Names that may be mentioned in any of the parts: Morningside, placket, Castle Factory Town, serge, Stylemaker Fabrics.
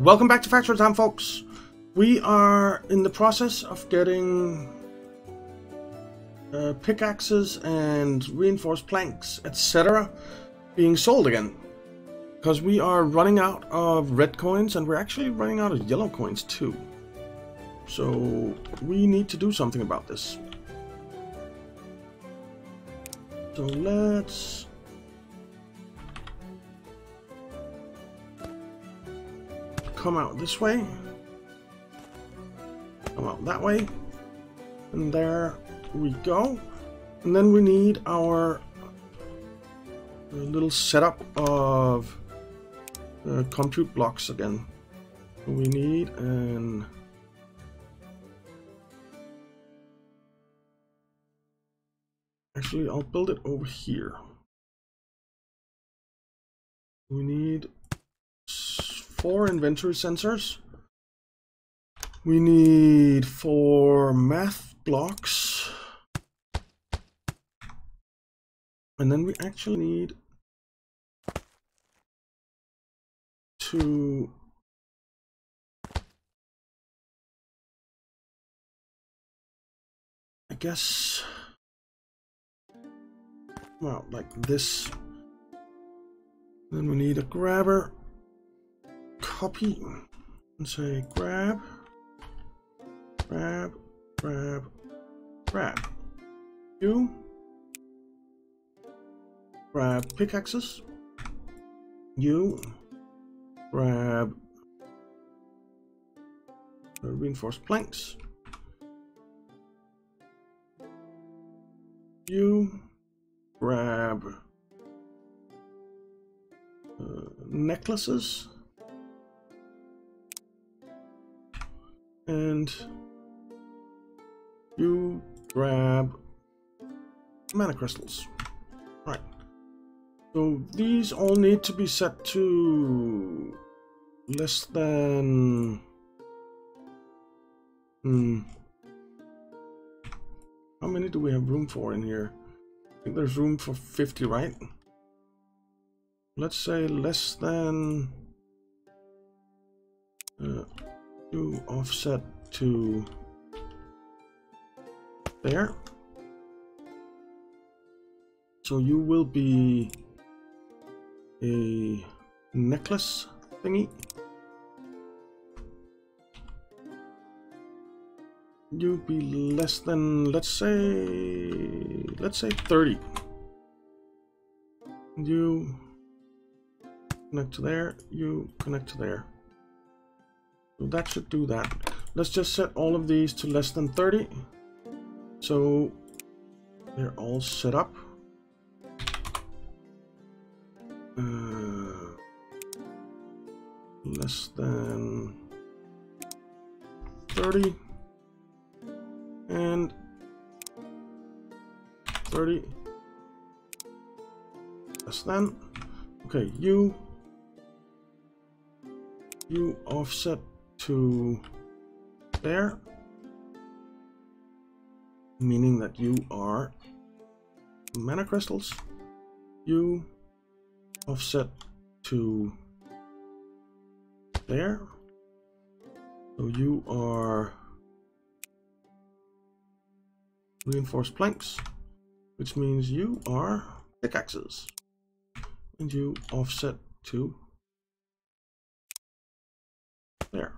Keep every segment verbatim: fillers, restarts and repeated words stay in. Welcome back to Factory Town, folks. We are in the process of getting uh, pickaxes and reinforced planks, et cetera, being sold again, because we are running out of red coins and we're actually running out of yellow coins too. So we need to do something about this. So let's. Come out this way, come out that way, and there we go. And then we need our little setup of uh, compute blocks again. We need an actually I'll build it over here. We need four inventory sensors. We need four math blocks. And then we actually need to I guess well, like this. Then we need a grabber. Copy and say grab, grab, grab, grab. You grab pickaxes. You grab the reinforced planks. You grab uh, necklaces. And you grab mana crystals. Right. So these all need to be set to less than. Hmm. How many do we have room for in here? I think there's room for fifty, right? Let's say less than. Uh, Do offset to there, so you will be a necklace thingy. You'll be less than, let's say, let's say thirty. You connect to there. You connect to there. So that should do that. Let's just set all of these to less than thirty. So they're all set up. Uh, less than thirty. And thirty. Less than. Okay, you. You offset to there, meaning that you are mana crystals. You offset to there, so you are reinforced planks, which means you are pickaxes, and you offset to there.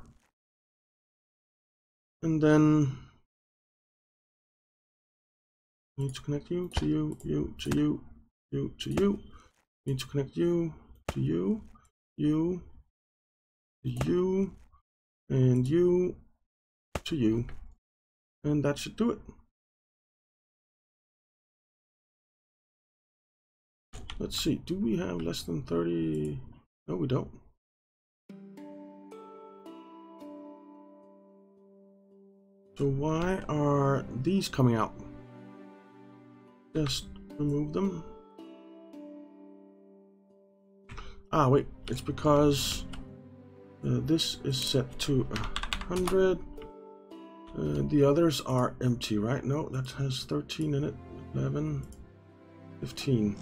And then need to connect you to you, you to you, you to you. Need to connect you to you, you to you, and you to you. And that should do it. Let's see, do we have less than thirty? No, we don't. So why are these coming out? Just remove them. Ah, wait, it's because uh, this is set to one hundred. Uh, the others are empty, right? No, that has thirteen in it. eleven, fifteen.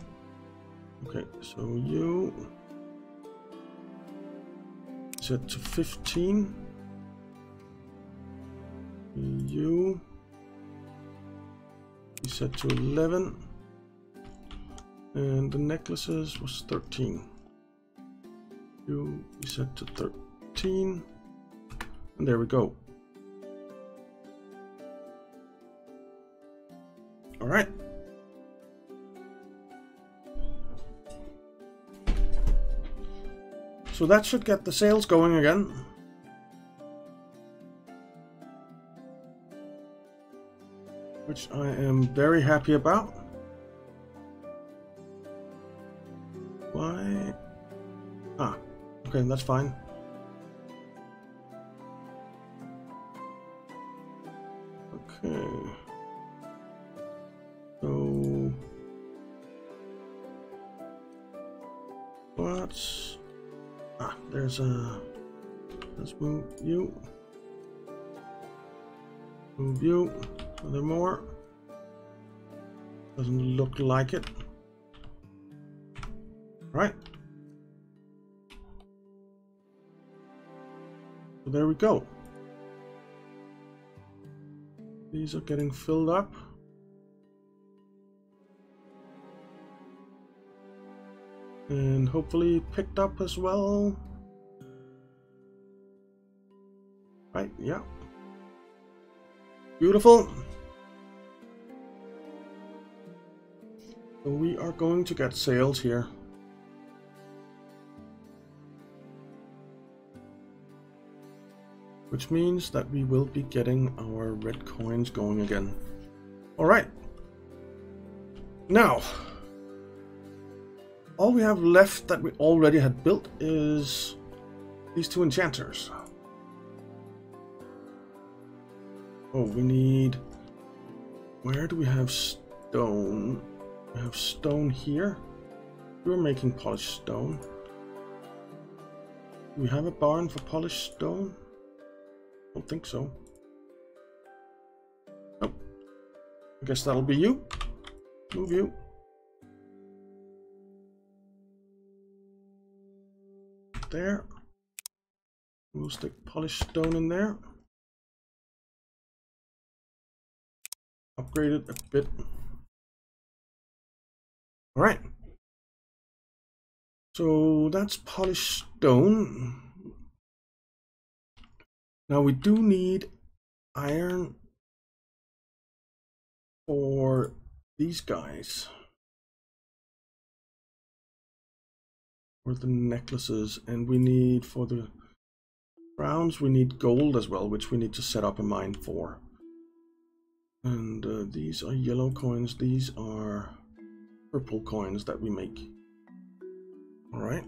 Okay, so you set to fifteen. You set to eleven, and the necklaces was thirteen. You set to thirteen, and there we go. All right. So that should get the sales going again. Which I am very happy about. Why? Ah, okay, that's fine. Okay. So what's ah, there's a let's move you. Move you. Are there more? Doesn't look like it. Right. So there we go. These are getting filled up. And hopefully picked up as well. Right, yeah. Beautiful. So we are going to get sales here. Which means that we will be getting our red coins going again. Alright. Now, all we have left that we already had built is these two enchanters. Oh, we need, where do we have stone? We have stone here. We're making polished stone. Do we have a barn for polished stone? I don't think so. Nope. I guess that'll be you. Move you. There. We'll stick polished stone in there. Upgrade it a bit. All right. So that's polished stone. Now we do need iron for these guys. For the necklaces, and we need for the crowns, we need gold as well, which we need to set up a mine for. And uh, these are yellow coins, these are purple coins that we make. All right.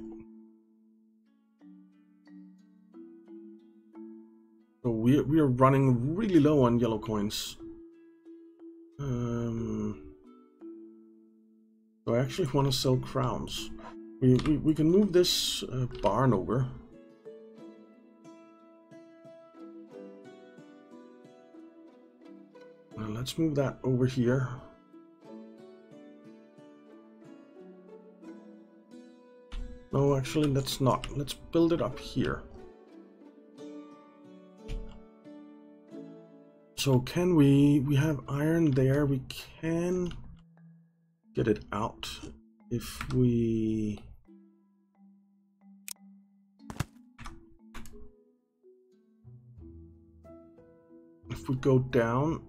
So we, we are running really low on yellow coins. Um, so I actually want to sell crowns. We, we, we can move this uh, barn over. Let's move that over here. No, actually, let's not. Let's build it up here. So can we, we have iron there. We can get it out if we if we go down.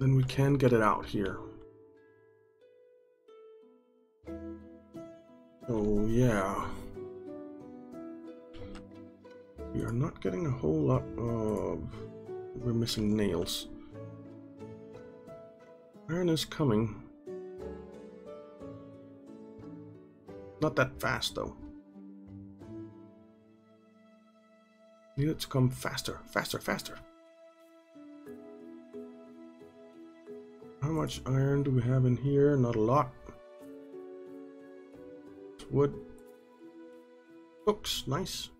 Then we can get it out here. Oh yeah. We are not getting a whole lot of... We're missing nails. Iron is coming. Not that fast though. Need it to come faster, faster, faster. How much iron do we have in here? Not a lot. Wood. Books, nice.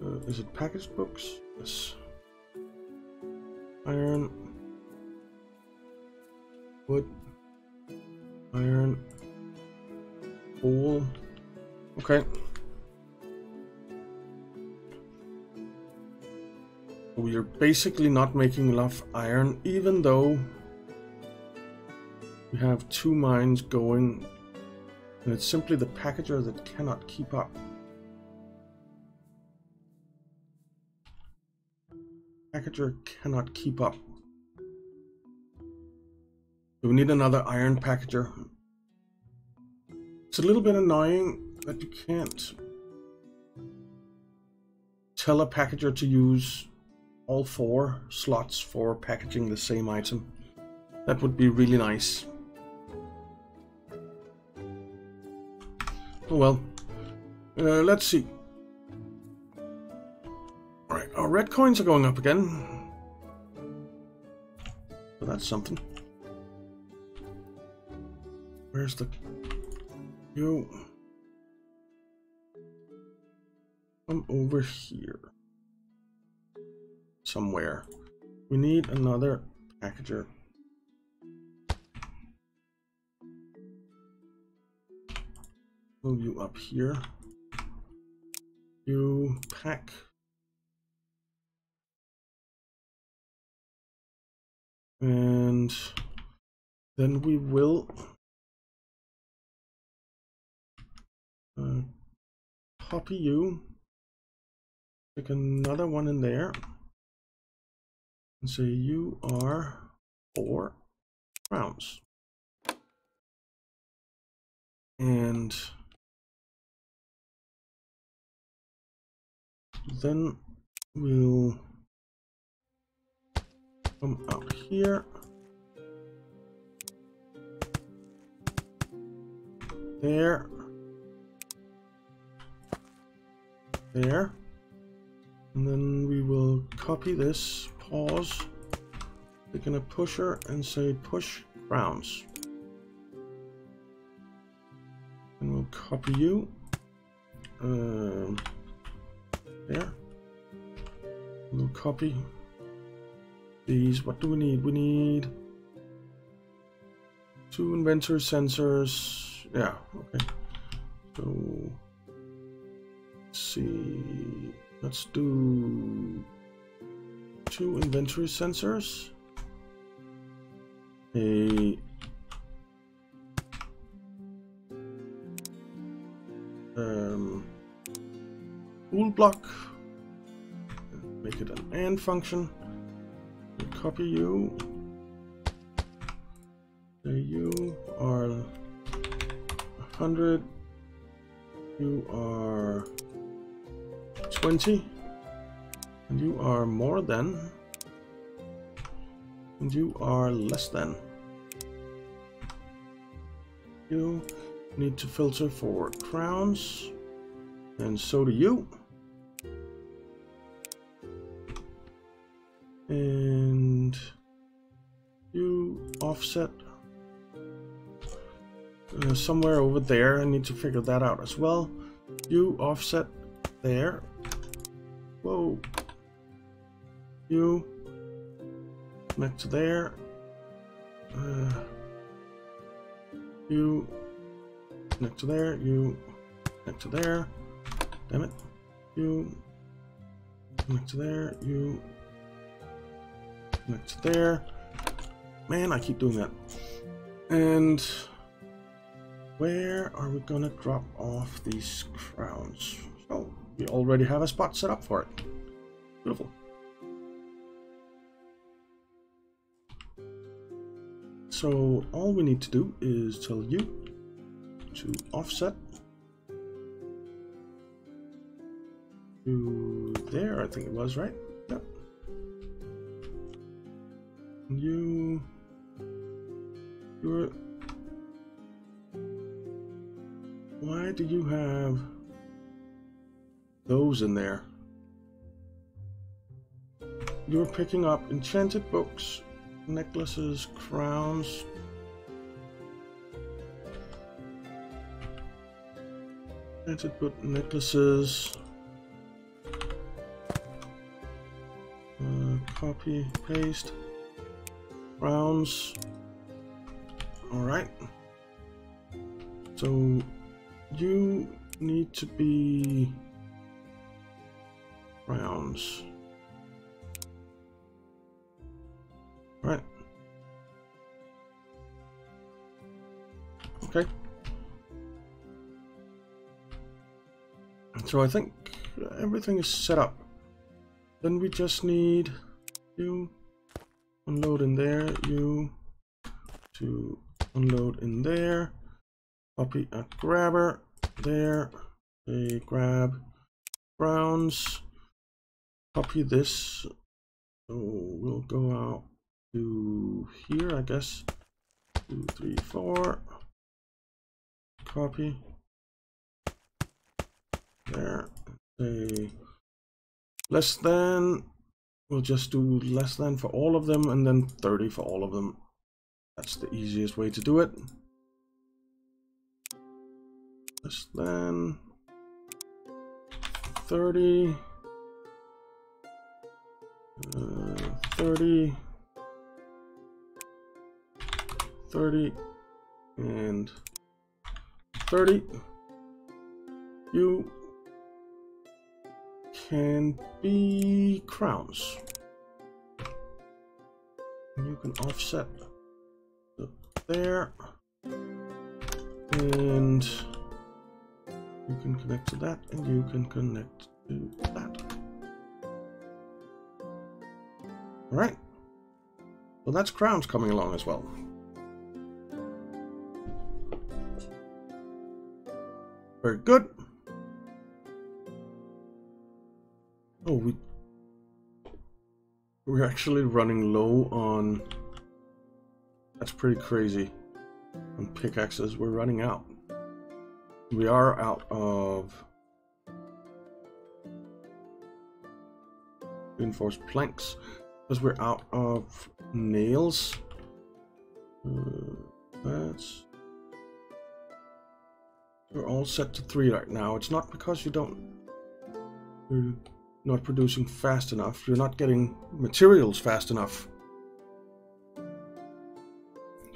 Uh, is it packaged books? Yes. Iron. Wood. Iron. Cool. Okay. We are basically not making enough iron, even though we have two mines going, and it's simply the packager that cannot keep up. Packager cannot keep up. So we need another iron packager. It's a little bit annoying that you can't tell a packager to use all four slots for packaging the same item. That would be really nice. Oh well. Uh, let's see. Alright, our red coins are going up again. So that's something. Where's the... You... I'm over here. Somewhere. We need another packager. Move you up here. You pack. And then we will uh, copy you. Take another one in there. And say you are four rounds. And then we'll come out here. There. There. And then we will copy this. Pause, click in a pusher and say push rounds. And we'll copy you. Um, there. We'll copy these. What do we need? We need two inventory sensors. Yeah, okay. So let's see. Let's do two inventory sensors, a um, tool block, make it an AND function, we'll copy you, you are one hundred, you are twenty, and you are more than, and you are less than. You need to filter for crowns, and so do you. And you offset uh, somewhere over there. I need to figure that out as well. You offset there. Whoa. You connect to there. Uh, you connect to there. You connect to there. Damn it. You connect to there. You connect to there. Man, I keep doing that. And where are we gonna drop off these crowns? Oh, we already have a spot set up for it. Beautiful. So all we need to do is tell you to offset to there, I think it was, right? Yep. And you, you're, why do you have those in there? You're picking up enchanted books, necklaces, crowns. Enchanted book necklaces. Uh, copy, paste. Crowns. Alright. So need to be rounds. Right. Okay. So I think everything is set up. Then we just need you unload in there, you to unload in there, copy a grabber there, they grab rounds, copy this, so we'll go out to here, I guess, two, three, four, copy, there, say less than, we'll just do less than for all of them, and then thirty for all of them. That's the easiest way to do it. Less than thirty, uh, thirty, thirty, and thirty. You can be crowns. And you can offset there, and you can connect to that, and you can connect to that. All right. Well, that's crowns coming along as well. Very good. Oh, we we're actually running low on. That's pretty crazy. On pickaxes, we're running out. We are out of reinforced planks because we're out of nails. Uh, that's. We're all set to three right now. It's not because you don't. You're not producing fast enough. You're not getting materials fast enough.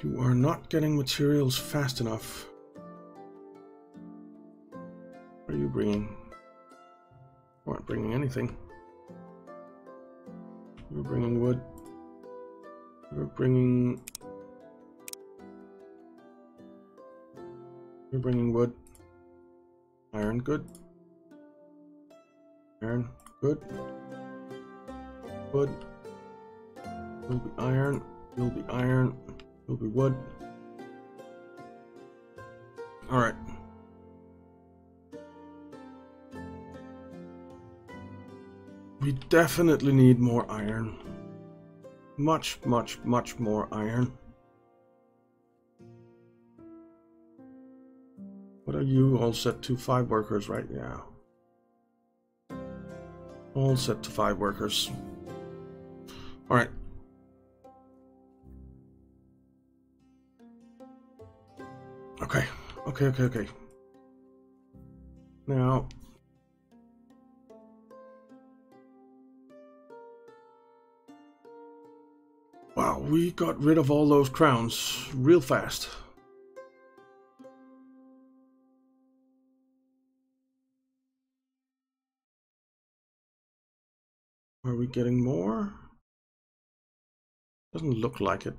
You are not getting materials fast enough. What are you bringing? You aren't bringing anything. You're bringing wood. You're bringing. You're bringing wood. Iron, good. Iron, good. Wood. You'll be iron. You'll be iron. Will be wood. All right. We definitely need more iron. Much, much, much more iron. What are you all set to? Five workers, right? Yeah. All set to five workers. All right. Okay, okay, okay, okay. Now, wow, we got rid of all those crowns real fast. Are we getting more? Doesn't look like it.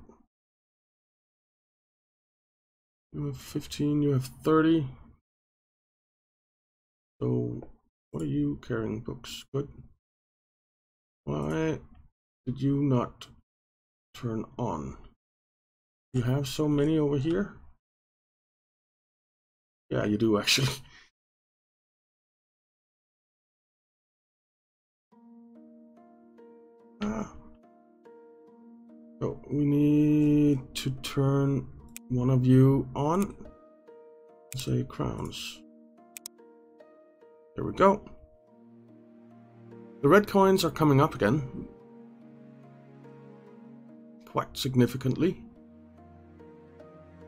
You have fifteen, you have thirty. So, what are you carrying? Books, good. Why did you not turn on? You have so many over here? Yeah, you do actually. Ah. So, we need to turn one of you on, say crowns. There we go. The red coins are coming up again, quite significantly.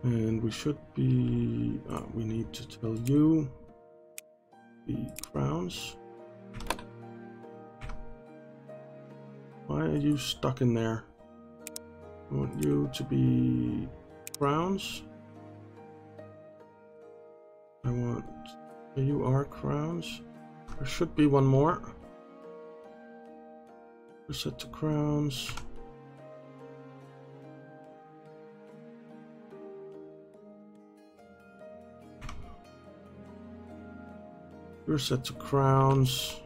And we should be, uh, we need to tell you the crowns. Why are you stuck in there? I want you to be rounds. I want Here you are, crowns. There should be one more. Reset to crowns. Reset to crowns.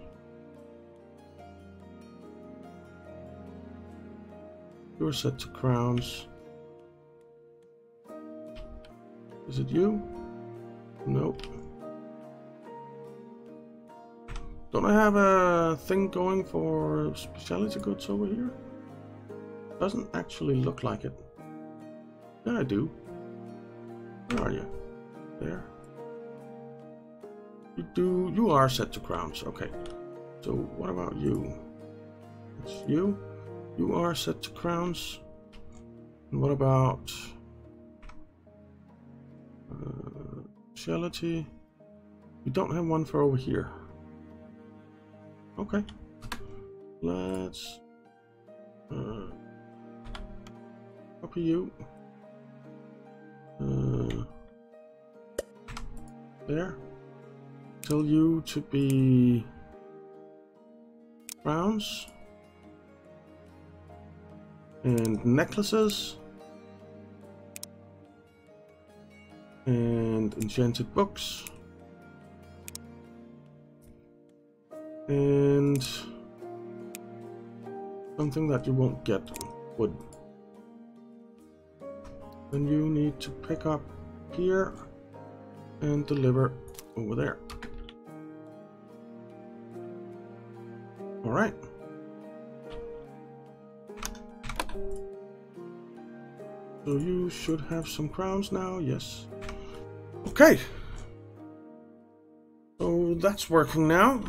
You're set to crowns. Is it you? Nope. Don't I have a thing going for specialty goods over here? Doesn't actually look like it. Yeah, I do. Where are you? There. You do. You are set to crowns. Okay. So what about you? It's you. You are set to crowns. And what about uh, specialty? We don't have one for over here. Okay, let's uh, copy you. Uh, there. Tell you to be crowns. And necklaces and enchanted books and something that you won't get, wood. Then you need to pick up here and deliver over there. All right. So you should have some crowns now, yes. Okay. So that's working now.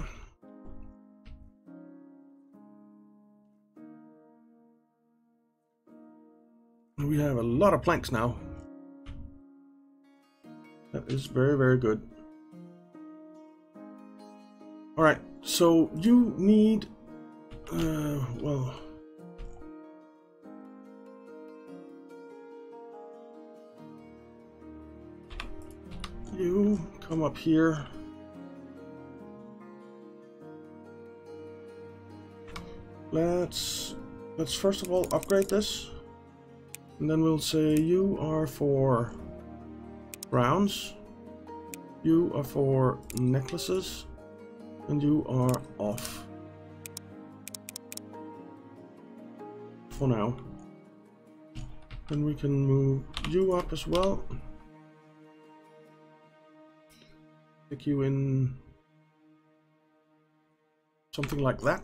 We have a lot of planks now. That is very, very good. Alright, so you need... Uh, well... You come up here. Let's let's first of all upgrade this, and then we'll say you are for crowns, you are for necklaces, and you are off for now. Then we can move you up as well. Stick you in something like that.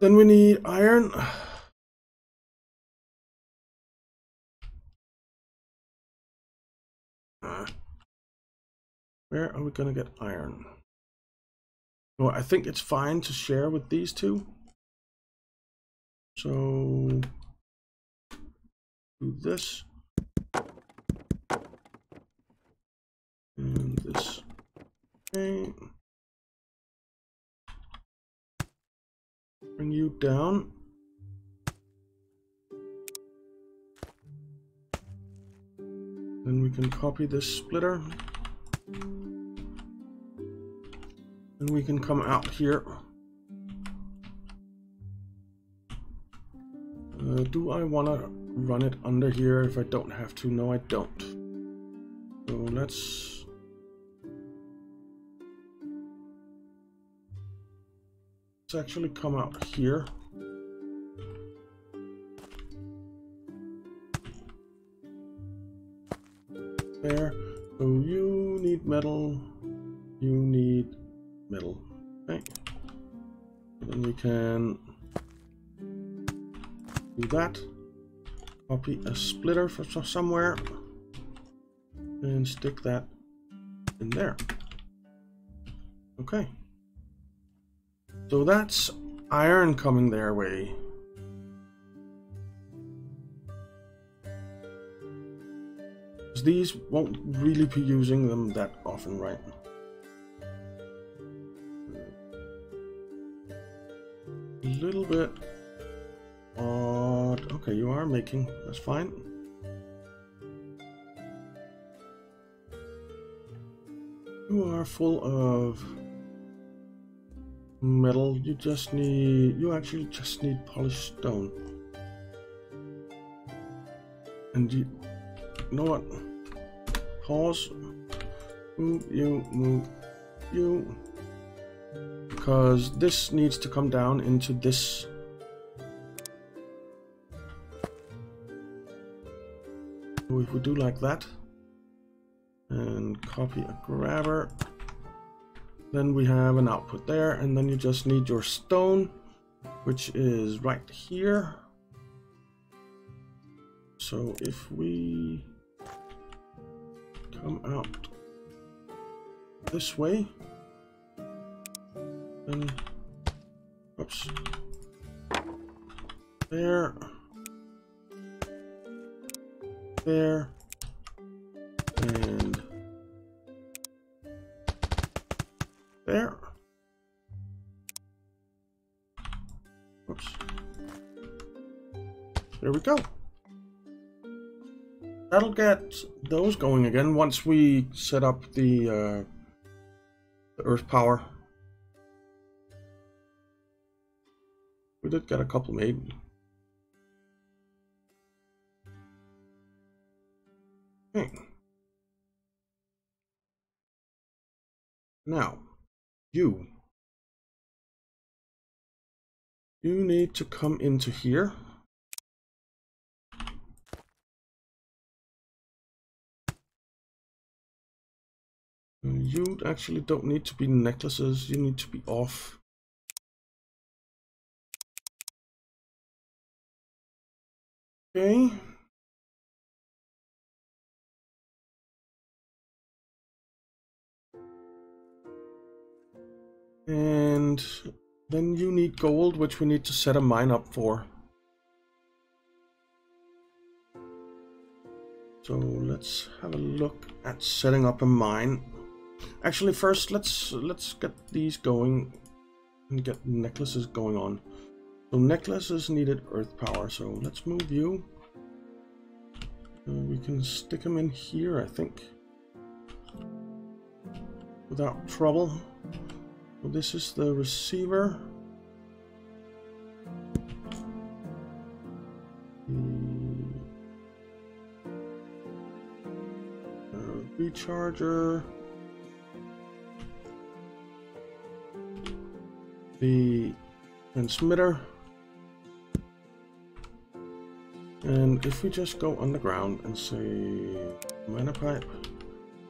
Then we need iron. Where are we gonna get iron? Well, I think it's fine to share with these two. So do this. And this. Okay. Bring you down. Then we can copy this splitter. And we can come out here. Uh, do I want to run it under here if I don't have to? No, I don't. So let's... Let's actually come out here. There. So you need metal. You need metal. Okay. Then we can do that. Copy a splitter from somewhere. And stick that in there. Okay. So that's iron coming their way. These won't really be using them that often, right? A little bit odd. Okay, you are making, that's fine. You are full of metal. You just need, you actually just need polished stone. And you, you know what? Pause. Move you, move you. Because this needs to come down into this. So if we do like that, and copy a grabber, then we have an output there, and then you just need your stone, which is right here. So if we come out this way, then oops, there, there, and there. Oops. There we go. That'll get those going again once we set up the, uh, the earth power. We did get a couple made. Okay. Now, you. You need to come into here. You actually don't need to be necklaces, you need to be off. Okay. And then you need gold, which we need to set a mine up for. So let's have a look at setting up a mine. Actually, first let's let's get these going and get necklaces going on. So necklaces needed earth power, so let's move you. Uh, we can stick them in here, I think, without trouble. So this is the receiver. The recharger. The transmitter. And if we just go underground and say mana pipe,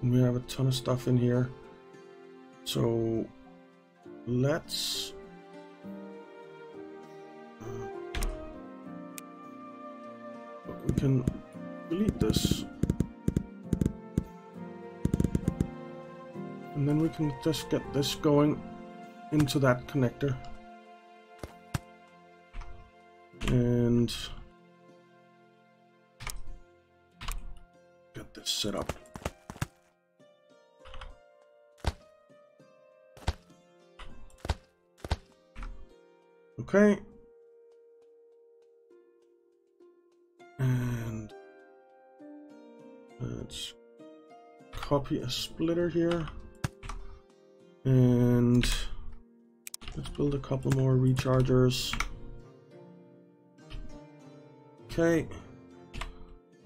and we have a ton of stuff in here. So let's uh, we can delete this, and then we can just get this going into that connector, and get this set up. Okay, and let's copy a splitter here, and let's build a couple more rechargers. Okay,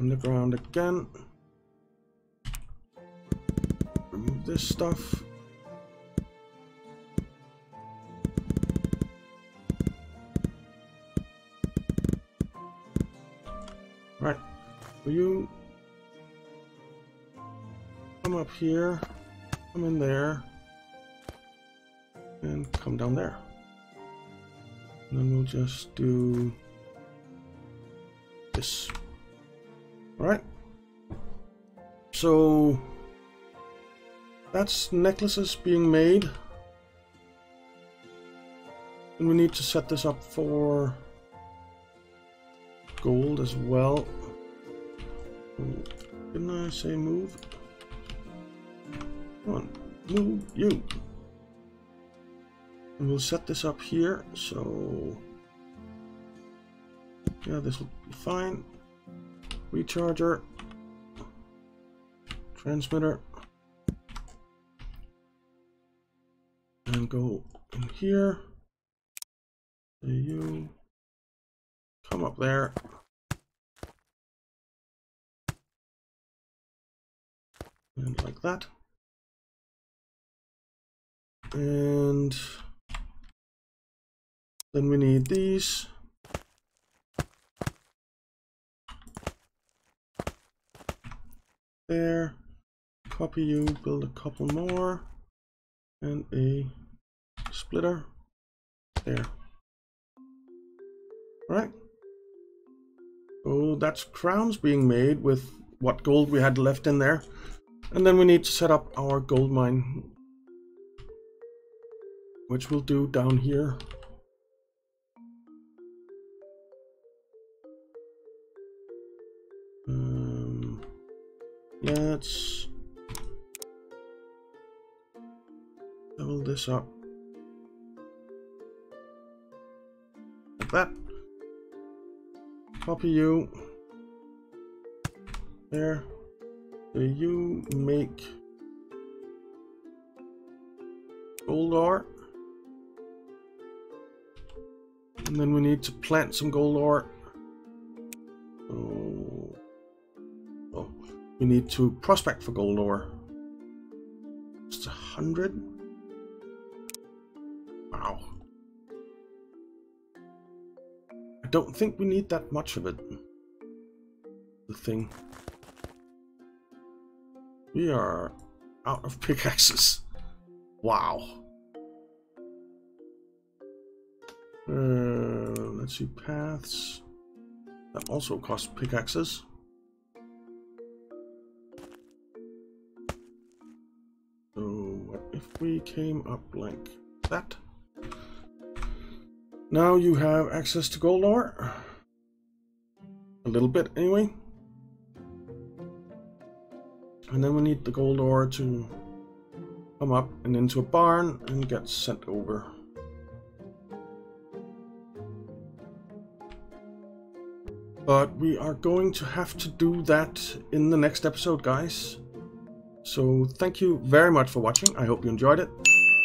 underground again, remove this stuff. Right, will you come up here, come in there, and come down there. And then we'll just do this. Alright, so that's necklaces being made. And we need to set this up for gold as well. Didn't I say move? Come on, move you. And we'll set this up here, so yeah, this will be fine. Recharger, transmitter, then go in here. You come up there. And like that. And then we need these. There. Copy you, build a couple more. And a splitter. There. Alright. So that's crowns being made with what gold we had left in there. And then we need to set up our gold mine, which we'll do down here. Um, let's level this up like that. Copy you there. So you make gold ore, and then we need to plant some gold ore. So, oh, we need to prospect for gold ore. It's a hundred. Wow. I don't think we need that much of it. The thing. We are out of pickaxes. Wow. Uh, let's see, paths. That also costs pickaxes. So what if we came up like that? Now you have access to gold ore. A little bit anyway. And then we need the gold ore to come up and into a barn and get sent over. But we are going to have to do that in the next episode, guys. So thank you very much for watching. I hope you enjoyed it.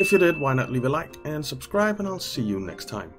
If you did, why not leave a like and subscribe, and I'll see you next time.